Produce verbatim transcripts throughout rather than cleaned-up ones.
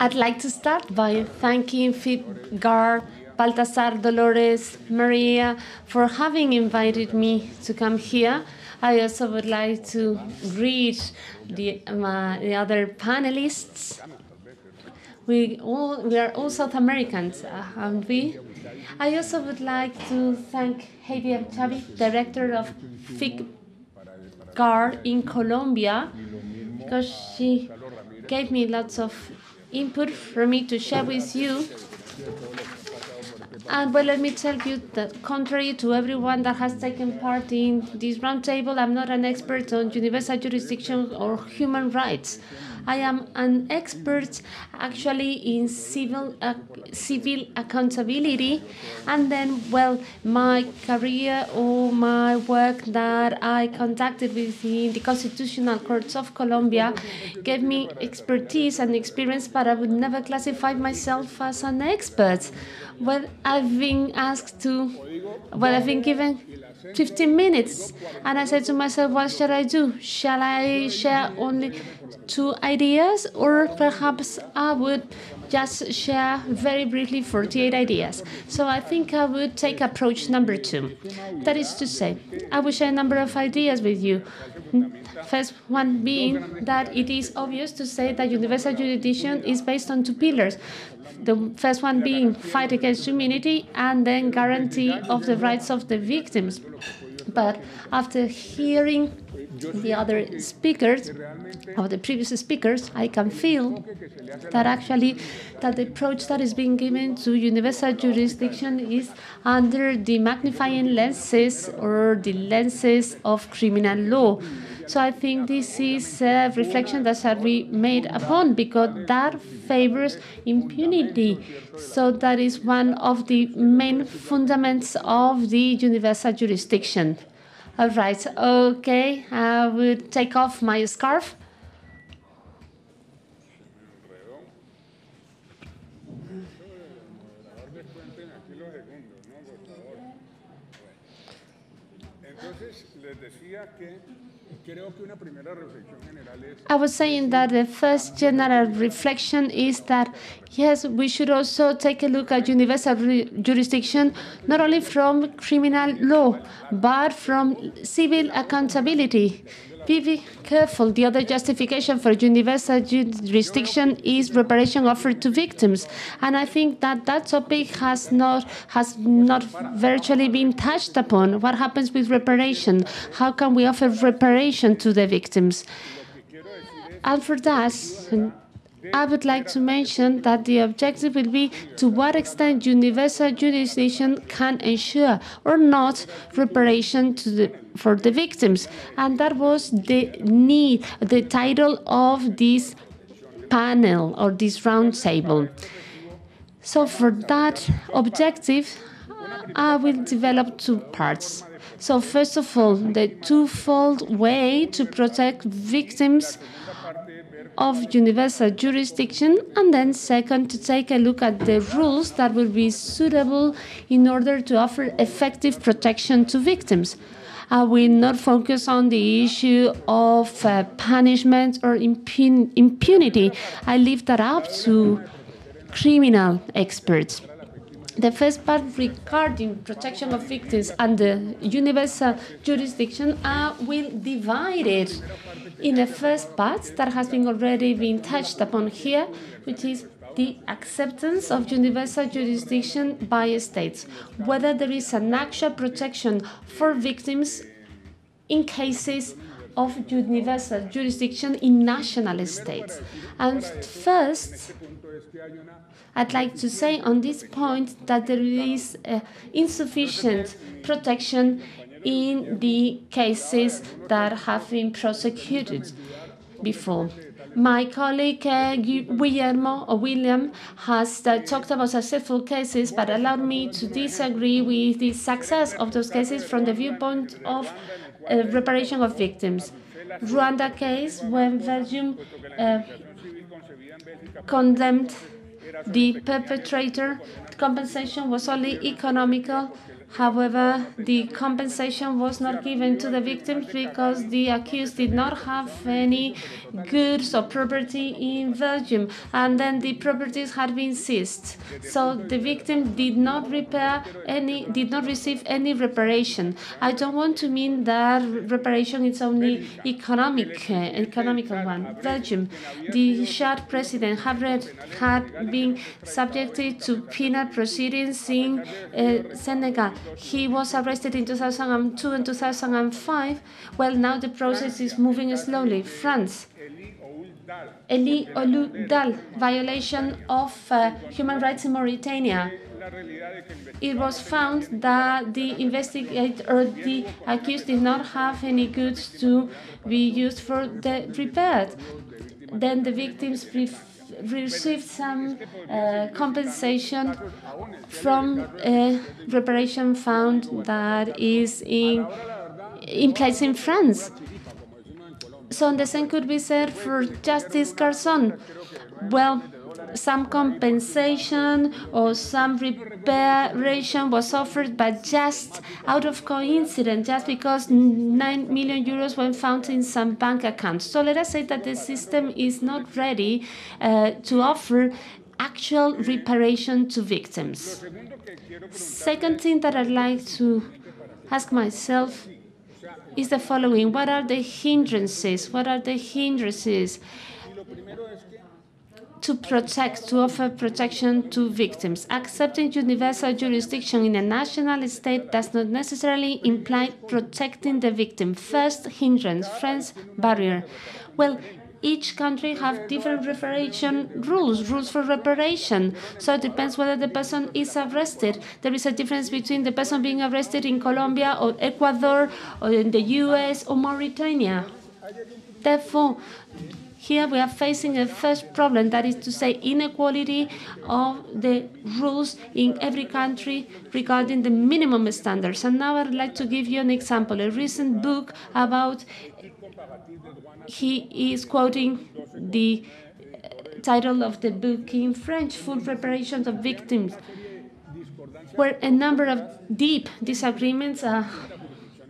I'd like to start by thanking FIBGAR, Baltasar, Dolores, Maria for having invited me to come here. I also would like to greet the, uh, the other panelists. We, all, we are all South Americans, uh, aren't we? I also would like to thank Heidi El Chabi, Director of FIBGAR in Colombia, because she gave me lots of input for me to share with you. And well, let me tell you that contrary to everyone that has taken part in this roundtable, I'm not an expert on universal jurisdiction or human rights. I am an expert actually in civil uh, civil accountability, and then, well, my career or my work that I conducted within the Constitutional Courts of Colombia gave me expertise and experience, but I would never classify myself as an expert. Well, I've been asked to, well, I've been given fifteen minutes, and I said to myself, what shall I do? Shall I share only two ideas, or perhaps I would just share very briefly forty-eight ideas? So I think I would take approach number two. That is to say, I will share a number of ideas with you. First one being that it is obvious to say that universal jurisdiction is based on two pillars. The first one being fight against impunity, and then guarantee of the rights of the victims. But after hearing the other speakers, or the previous speakers, I can feel that actually that the approach that is being given to universal jurisdiction is under the magnifying lenses or the lenses of criminal law. So I think this is a reflection that shall be made upon, because that favors impunity. So that is one of the main fundaments of the universal jurisdiction. All right, okay, I will take off my scarf. I was saying that the first general reflection is that, yes, we should also take a look at universal jurisdiction, not only from criminal law, but from civil accountability. Be careful. The other justification for universal jurisdiction is reparation offered to victims, and I think that that topic has not has not virtually been touched upon. What happens with reparation? How can we offer reparation to the victims? And for that, I would like to mention that the objective will be to what extent universal jurisdiction can ensure or not reparation to the, for the victims. And that was the need, the title of this panel or this roundtable. So for that objective, I will develop two parts. So first of all, the twofold way to protect victims of universal jurisdiction, and then second, to take a look at the rules that will be suitable in order to offer effective protection to victims. I will not focus on the issue of uh, punishment or impun impunity. I leave that up to criminal experts. The first part regarding protection of victims and the universal jurisdiction, I will divide it in the first part that has been already been touched upon here, which is the acceptance of universal jurisdiction by states, whether there is an actual protection for victims in cases of universal jurisdiction in national states. And first, I'd like to say on this point that there is uh, insufficient protection in the cases that have been prosecuted before. My colleague uh, Guillermo or William has uh, talked about successful cases, but allowed me to disagree with the success of those cases from the viewpoint of uh, reparation of victims. Rwanda case, when Belgium uh, condemned the perpetrator, compensation was only economical However, the compensation was not given to the victims because the accused did not have any goods or property in Belgium, and then the properties had been seized. So the victim did not repair any, did not receive any reparation. I don't want to mean that reparation is only economic, uh, economical one. Belgium, the Chad president Habré had been subjected to penal proceedings in uh, Senegal. He was arrested in two thousand two and two thousand five. Well, now the process is moving slowly. France, Ali Ould Dall, violation of uh, human rights in Mauritania. It was found that the investigator or the accused did not have any goods to be used for the repair. Then the victims received some uh, compensation from a reparation fund that is in, in place in France. So the same could be said for Justice Garzón. Well, some compensation or some reparation was offered, but just out of coincidence, just because nine million euros were found in some bank accounts. So let us say that the system is not ready uh, to offer actual reparation to victims. Second thing that I'd like to ask myself is the following. What are the hindrances? What are the hindrances to protect, to offer protection to victims? Accepting universal jurisdiction in a national state does not necessarily imply protecting the victim. First hindrance, first barrier. Well, each country have different reparation rules, rules for reparation. So it depends whether the person is arrested. There is a difference between the person being arrested in Colombia or Ecuador or in the U S or Mauritania. Therefore, here we are facing a first problem, that is to say inequality of the rules in every country regarding the minimum standards. And now I'd like to give you an example, a recent book about, he is quoting the title of the book in French, Full Reparations of Victims, where a number of deep disagreements are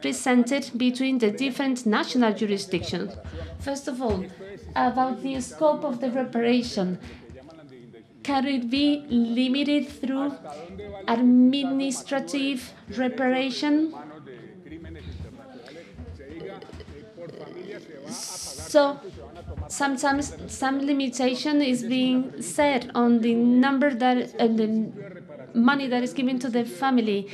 presented between the different national jurisdictions. First of all, about the scope of the reparation. Can it be limited through administrative reparation? So sometimes some limitation is being set on the number that and the money that is given to the family.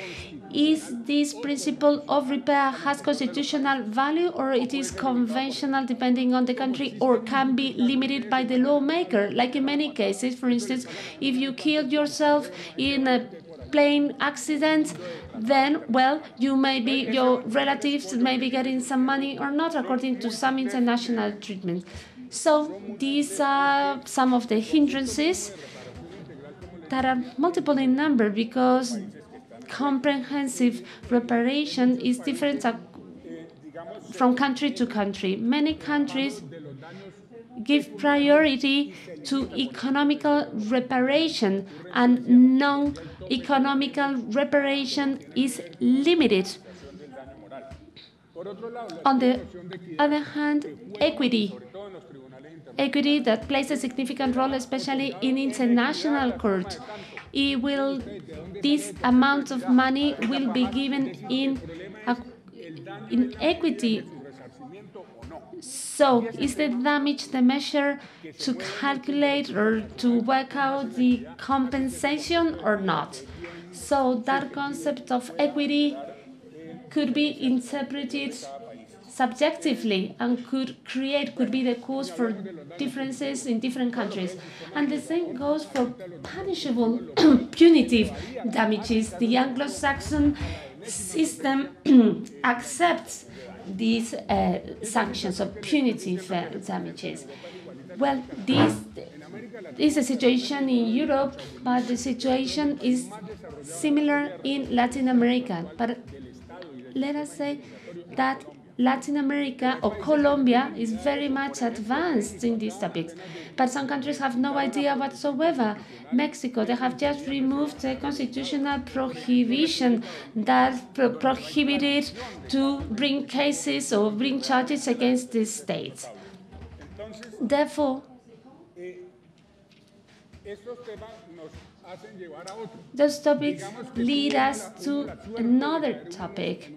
Is this principle of repair has constitutional value, or it is conventional depending on the country, or can be limited by the lawmaker? Like in many cases, for instance, if you killed yourself in a plane accident, then, well, you may be, your relatives may be getting some money or not, according to some international treatment. So these are some of the hindrances that are multiple in number, because comprehensive reparation is different from country to country. Many countries give priority to economical reparation, and non-economical reparation is limited. On the other hand, equity. Equity that plays a significant role, especially in international court. It will, this amount of money will be given in, in equity. So is the damage the measure to calculate or to work out the compensation or not? So that concept of equity could be interpreted subjectively and could create, could be the cause for differences in different countries. And the same goes for punishable, punitive damages. The Anglo-Saxon system accepts these uh, sanctions of punitive uh, damages. Well, this is a situation in Europe, but the situation is similar in Latin America. But let us say that Latin America or Colombia is very much advanced in these topics, but some countries have no idea whatsoever. Mexico, they have just removed a constitutional prohibition that pro prohibited to bring cases or bring charges against these states. Therefore, those topics lead us to another topic.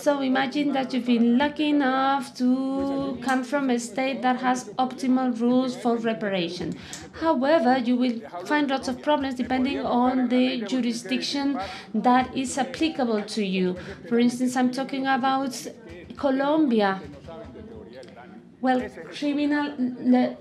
So imagine that you've been lucky enough to come from a state that has optimal rules for reparation. However, you will find lots of problems depending on the jurisdiction that is applicable to you. For instance, I'm talking about Colombia. Well, criminal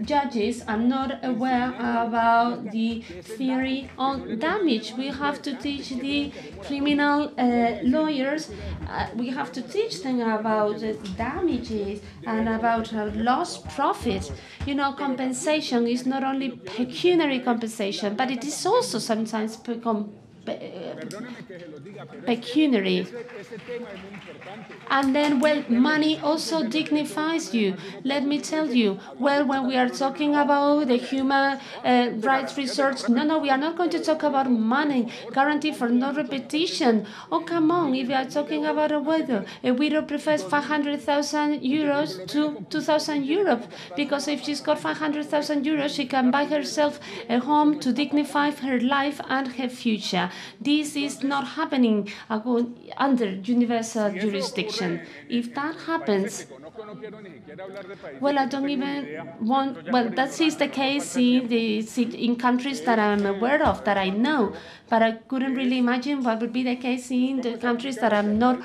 judges are not aware about the theory on damage. We have to teach the criminal uh, lawyers, uh, we have to teach them about uh, damages and about uh, lost profits. You know, compensation is not only pecuniary compensation, but it is also sometimes pe com pecuniary. And then, well, money also dignifies you. Let me tell you, well, when we are talking about the human uh, rights research, no, no, we are not going to talk about money, guarantee for no repetition. Oh, come on, if you are talking about a widow, a widow prefers five hundred thousand euros to two thousand euros, because if she's got five hundred thousand euros, she can buy herself a home to dignify her life and her future. This is not happening under universal jurisdiction. If that happens, well, I don't even want, well, that is the case in, the, in countries that I'm aware of, that I know, but I couldn't really imagine what would be the case in the countries that I'm not,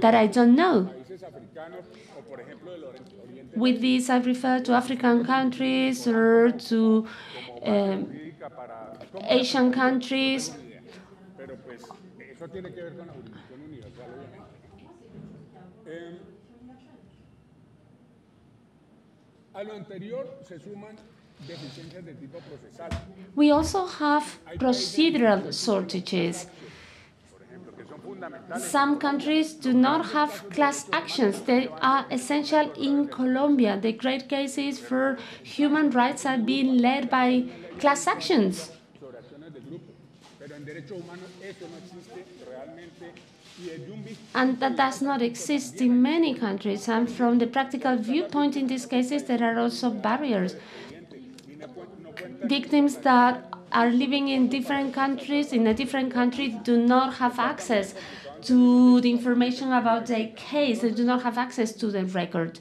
that I don't know. With this, I refer to African countries or to um, Asian countries. We also have procedural shortages. Some countries do not have class actions. They are essential in Colombia. The great cases for human rights are being led by class actions. And that does not exist in many countries. And from the practical viewpoint in these cases, there are also barriers. Victims that are living in different countries, in a different country, do not have access to the information about their case. They do not have access to the record.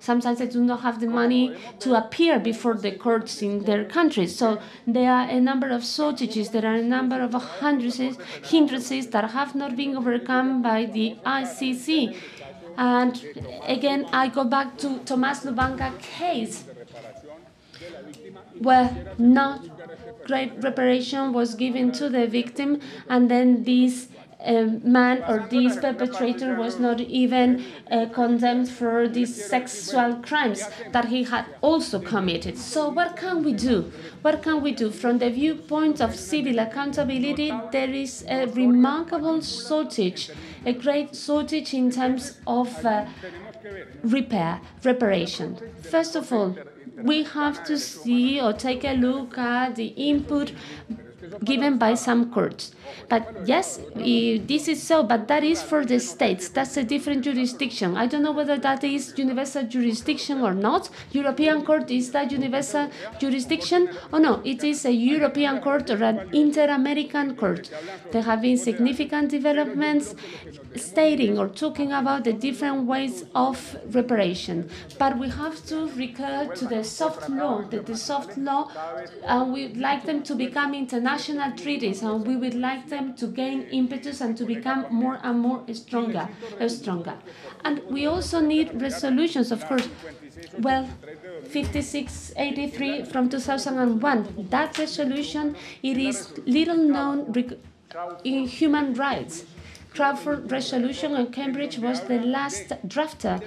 Sometimes they do not have the money to appear before the courts in their countries. So there are a number of shortages, there are a number of hindrances that have not been overcome by the I C C. And again, I go back to Tomas Lubanga case, where not great reparation was given to the victim, and then this A man or this perpetrator was not even uh, condemned for these sexual crimes that he had also committed. So what can we do? What can we do? From the viewpoint of civil accountability, there is a remarkable shortage, a great shortage in terms of uh, repair, reparation. First of all, we have to see or take a look at the input given by some courts. But yes, this is so, but that is for the states. That's a different jurisdiction. I don't know whether that is universal jurisdiction or not. European court, is that universal jurisdiction? Oh no, it is a European court or an inter-American court. There have been significant developments stating or talking about the different ways of reparation. But we have to recur to the soft law, the, the soft law, and we'd like them to become international national treaties, and we would like them to gain impetus and to become more and more stronger, stronger. And we also need resolutions, of course. Well, fifty-six eighty-three from two thousand one, that resolution, it is little known in human rights. Crawford resolution on Cambridge was the last drafter,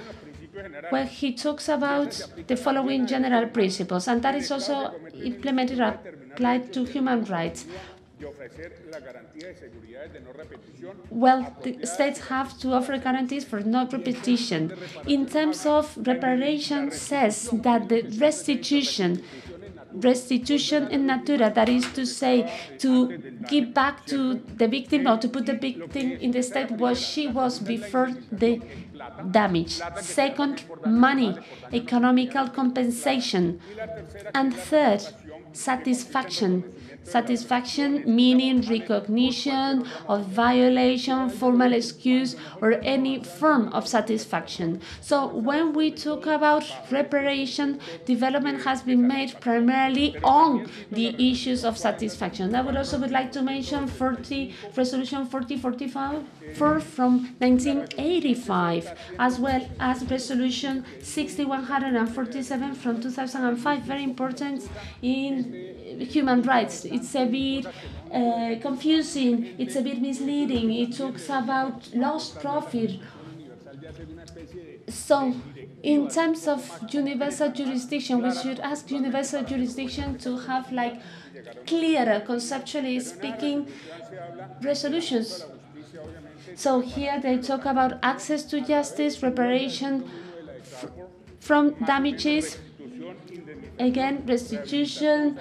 where he talks about the following general principles, and that is also implemented at applied to human rights. Well, the states have to offer guarantees for no repetition. In terms of reparation, says that the restitution, restitution in natura, that is to say, to give back to the victim or to put the victim in the state where she was before the damage. Second, money, economical compensation. And third, satisfaction. Satisfaction meaning recognition of violation, formal excuse, or any form of satisfaction. So when we talk about reparation, development has been made primarily on the issues of satisfaction. I would also would like to mention forty, Resolution forty forty-four from nineteen eighty-five, as well as Resolution sixty one forty-seven from two thousand five, very important in human rights. It's a bit uh, confusing, it's a bit misleading, it talks about lost profit. So, in terms of universal jurisdiction, we should ask universal jurisdiction to have, like, clearer, conceptually speaking, resolutions. So here they talk about access to justice, reparation fr from damages, again, restitution,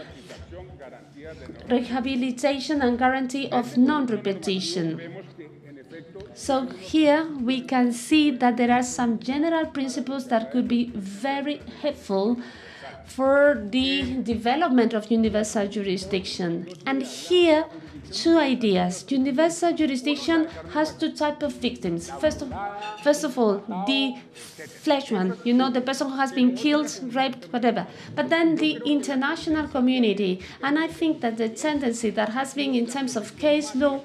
rehabilitation and guarantee of non-repetition. So here we can see that there are some general principles that could be very helpful for the development of universal jurisdiction. And here, two ideas. Universal jurisdiction has two types of victims. First of, first of all, the flesh one, you know, the person who has been killed, raped, whatever. But then the international community. And I think that the tendency that has been in terms of case law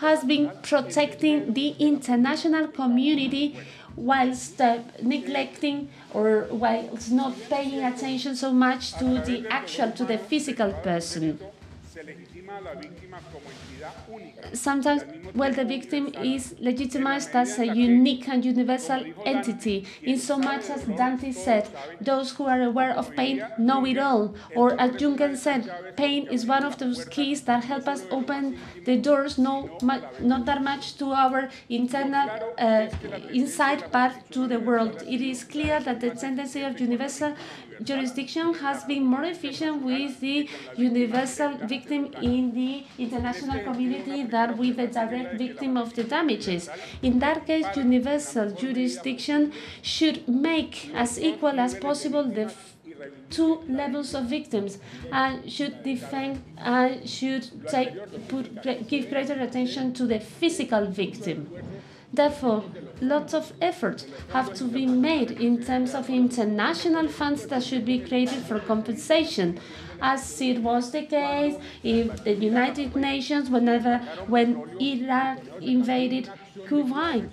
has been protecting the international community whilst uh, neglecting or whilst not paying attention so much to the actual, to the physical person. Sometimes, well, the victim is legitimized as a unique and universal entity, in so much as Dante said, those who are aware of pain know it all, or as Jung said, pain is one of those keys that help us open the doors, no, not that much to our internal uh, insight, but to the world. It is clear that the tendency of universal jurisdiction has been more efficient with the universal victim in the international community than with the direct victim of the damages. In that case, universal jurisdiction should make as equal as possible the two levels of victims and should defend and should take, put, give greater attention to the physical victim. Therefore, lots of efforts have to be made in terms of international funds that should be created for compensation, as it was the case in the United Nations whenever when Iraq invaded Kuwait.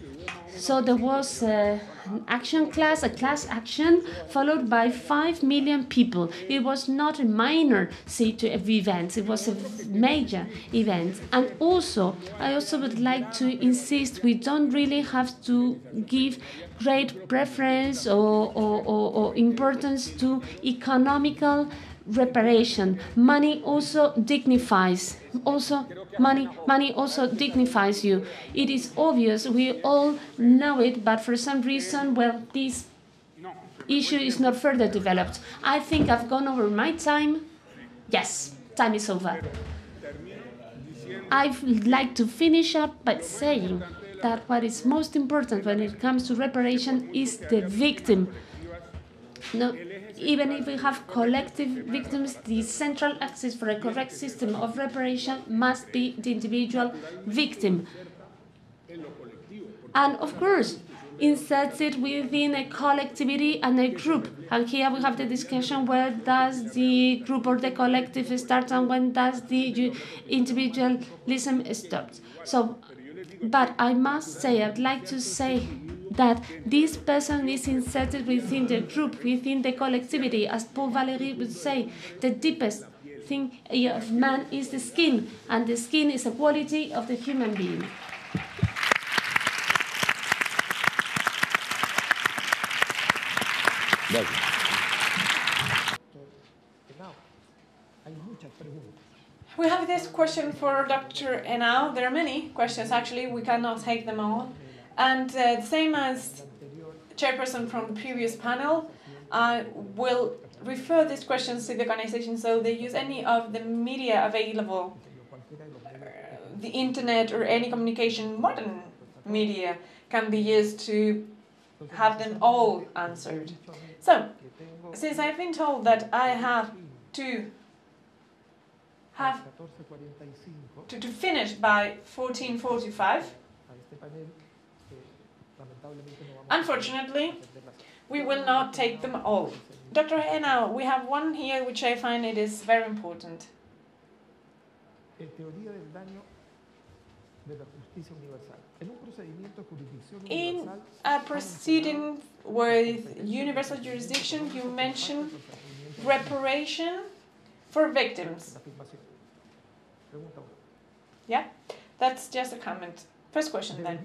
So there was uh, an action class, a class action, followed by five million people. It was not a minor event, it was a major event. And also, I also would like to insist, we don't really have to give great preference or, or, or, or importance to economical reparation. Money also dignifies. Also, money, money also dignifies you. It is obvious, we all know it, but for some reason, well, this issue is not further developed. I think I've gone over my time. Yes, time is over. I'd like to finish up by saying that what is most important when it comes to reparation is the victim. No, even if we have collective victims, the central axis for a correct system of reparation must be the individual victim. And of course, inserts it within a collectivity and a group. And here we have the discussion, where does the group or the collective start and when does the individualism stop. So, but I must say, I'd like to say that this person is inserted within the group, within the collectivity. As Paul Valéry would say, the deepest thing of man is the skin, and the skin is a quality of the human being. We have this question for Doctor Henao. There are many questions, actually. We cannot take them all. And uh, same as chairperson from the previous panel, I uh, will refer these questions to the organization so they use any of the media available, uh, the internet or any communication, modern media can be used to have them all answered. So, since I've been told that I have to have to, to finish by fourteen forty-five, unfortunately, we will not take them all. Doctor Henao, we have one here which I find it is very important. In a proceeding with universal jurisdiction, you mentioned reparation for victims. Yeah, that's just a comment. First question then.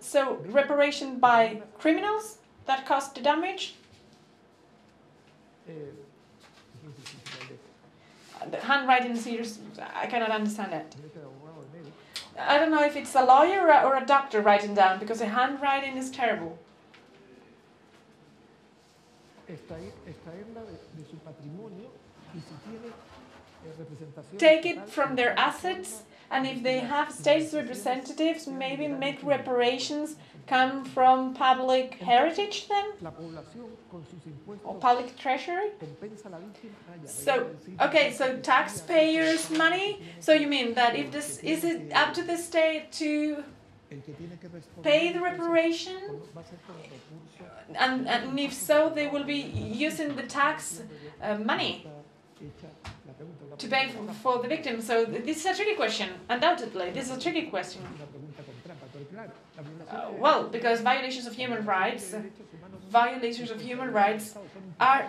So, reparation by criminals that caused the damage? The handwriting series, I cannot understand it. I don't know if it's a lawyer or a doctor writing down, because the handwriting is terrible. Take it from their assets, and if they have states representatives, maybe make reparations come from public heritage then? Or public treasury? So, okay, so taxpayers' money? So you mean that if this, is it up to the state to pay the reparation? And, and if so, they will be using the tax uh, money to pay for, for the victim. So this is a tricky question, undoubtedly. This is a tricky question. Uh, well, because violations of human rights, uh, violations of human rights are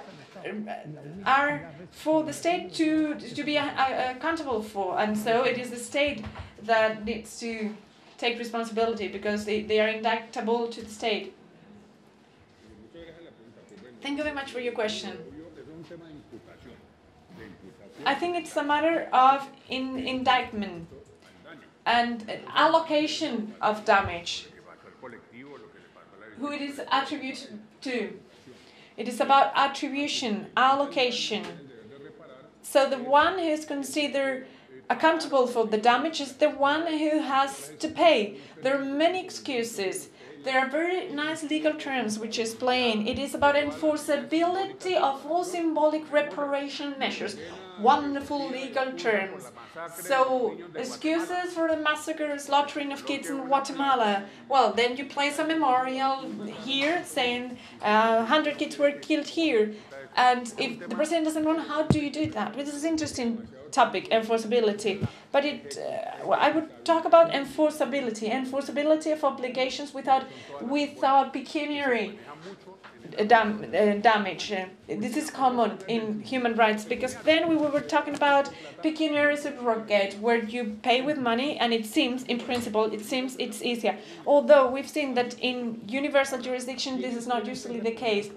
are for the state to to be uh, uh, accountable for, and so it is the state that needs to take responsibility because they, they are indictable to the state. Thank you very much for your question. I think it's a matter of in, indictment and allocation of damage, who it is attributed to. It is about attribution, allocation. So the one who is considered accountable for the damage is the one who has to pay. There are many excuses. There are very nice legal terms which explain it is about enforceability of all symbolic reparation measures. Wonderful legal terms. So, excuses for the massacre, slaughtering of kids in Guatemala. Well, then you place a memorial here saying uh, one hundred kids were killed here. And if the president doesn't know, how do you do that? This is an interesting topic, enforceability. But it, uh, well, I would talk about enforceability, enforceability of obligations without, without pecuniary dam uh, damage. Uh, this is common in human rights, because then we were talking about pecuniary subrogate, where you pay with money, and it seems, in principle, it seems it's easier. Although we've seen that in universal jurisdiction, this is not usually the case.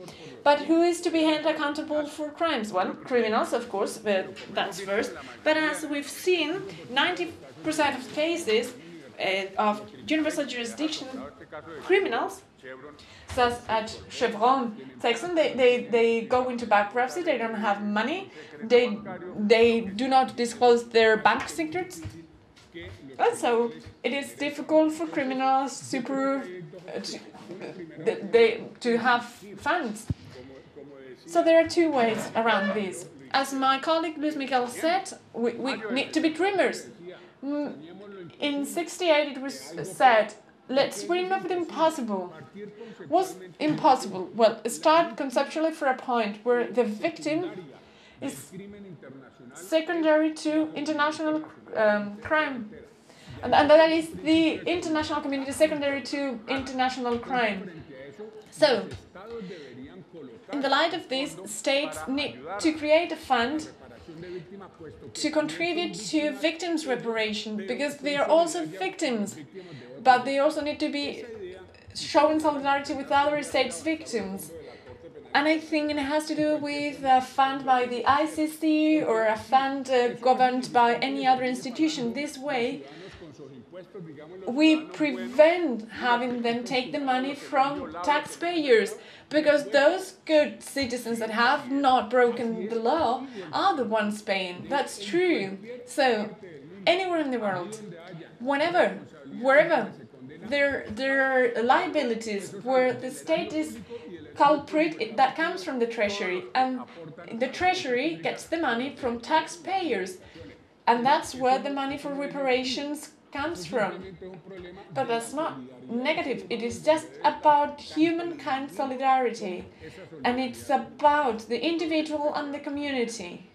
But who is to be held accountable for crimes? Well, criminals, of course, but that's first. But as we've seen, ninety percent of cases uh, of universal jurisdiction, criminals, such as Chevron, Texas, they, they, they go into bankruptcy, they don't have money, they, they do not disclose their bank secrets. And so it is difficult for criminals super, uh, to, uh, they, to have funds. So there are two ways around this. As my colleague Luis Miguel said, we, we need to be dreamers. In sixty-eight it was said, let's dream of the impossible. What's impossible? Well, start conceptually for a point where the victim is secondary to international um, crime. And, and that is the international community secondary to international crime. So, in the light of this, states need to create a fund to contribute to victims' reparation, because they are also victims, but they also need to be showing solidarity with other states' victims. And I think it has to do with a fund by the I C C or a fund uh, governed by any other institution. This way, we prevent having them take the money from taxpayers, because those good citizens that have not broken the law are the ones paying. That's true. So anywhere in the world, whenever, wherever, there, there are liabilities where the state is culprit, that comes from the treasury, and the treasury gets the money from taxpayers, and that's where the money for reparations comes from. But that's not negative, it is just about humankind solidarity, and it's about the individual and the community.